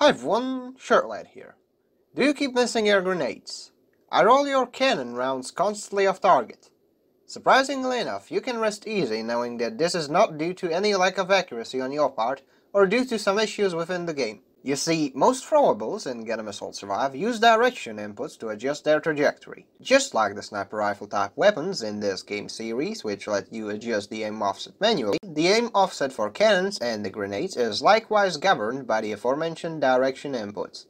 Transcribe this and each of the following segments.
Hi everyone, Shirt Lad here. Do you keep missing your grenades? I roll your cannon rounds constantly off target. Surprisingly enough, you can rest easy knowing that this is not due to any lack of accuracy on your part or due to some issues within the game. You see, most throwables in Gundam Assault Survive use direction inputs to adjust their trajectory, just like the sniper rifle type weapons in this game series, which let you adjust the aim offset manually. The aim offset for cannons and the grenades is likewise governed by the aforementioned direction inputs.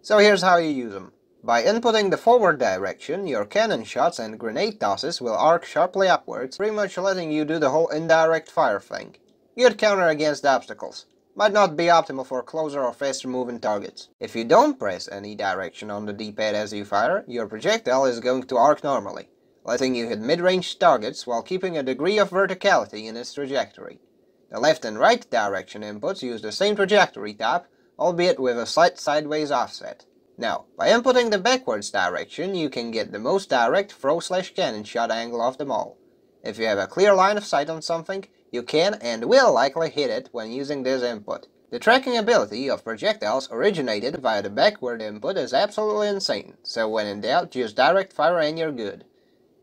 So here's how you use them. By inputting the forward direction, your cannon shots and grenade tosses will arc sharply upwards, pretty much letting you do the whole indirect fire thing. You'd counter against obstacles. Might not be optimal for closer or faster moving targets. If you don't press any direction on the D-pad as you fire, your projectile is going to arc normally, letting you hit mid-range targets while keeping a degree of verticality in its trajectory. The left and right direction inputs use the same trajectory type, albeit with a slight sideways offset. Now, by inputting the backwards direction, you can get the most direct throw/cannon shot angle of them all. If you have a clear line of sight on something, you can and will likely hit it when using this input. The tracking ability of projectiles originated via the backward input is absolutely insane, so when in doubt, just direct fire and you're good.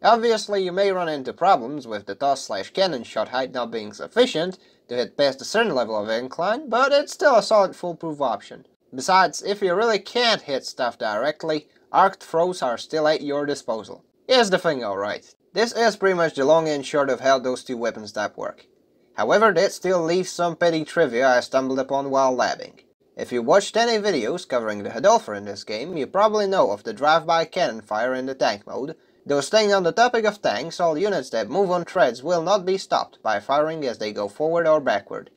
Obviously, you may run into problems with the toss/cannon shot height not being sufficient to hit past a certain level of incline, but it's still a solid foolproof option. Besides, if you really can't hit stuff directly, arced throws are still at your disposal. Here's the thing, alright. This is pretty much the long and short of how those two weapons type work. However, that still leaves some petty trivia I stumbled upon while labbing. If you watched any videos covering the Hadolfer in this game, you probably know of the drive-by cannon fire in the tank mode, though staying on the topic of tanks, all units that move on treads will not be stopped by firing as they go forward or backward.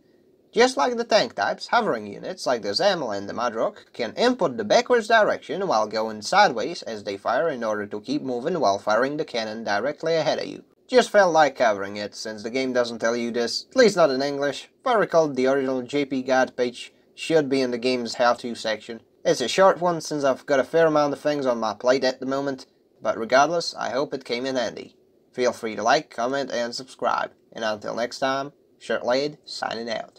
Just like the tank types, hovering units like the Zamel and the Mudrock can input the backwards direction while going sideways as they fire in order to keep moving while firing the cannon directly ahead of you. Just felt like covering it, since the game doesn't tell you this, at least not in English. If I recall, the original JP guide page should be in the game's how-to section. It's a short one since I've got a fair amount of things on my plate at the moment, but regardless, I hope it came in handy. Feel free to like, comment, and subscribe. And until next time, Shirt Lad signing out.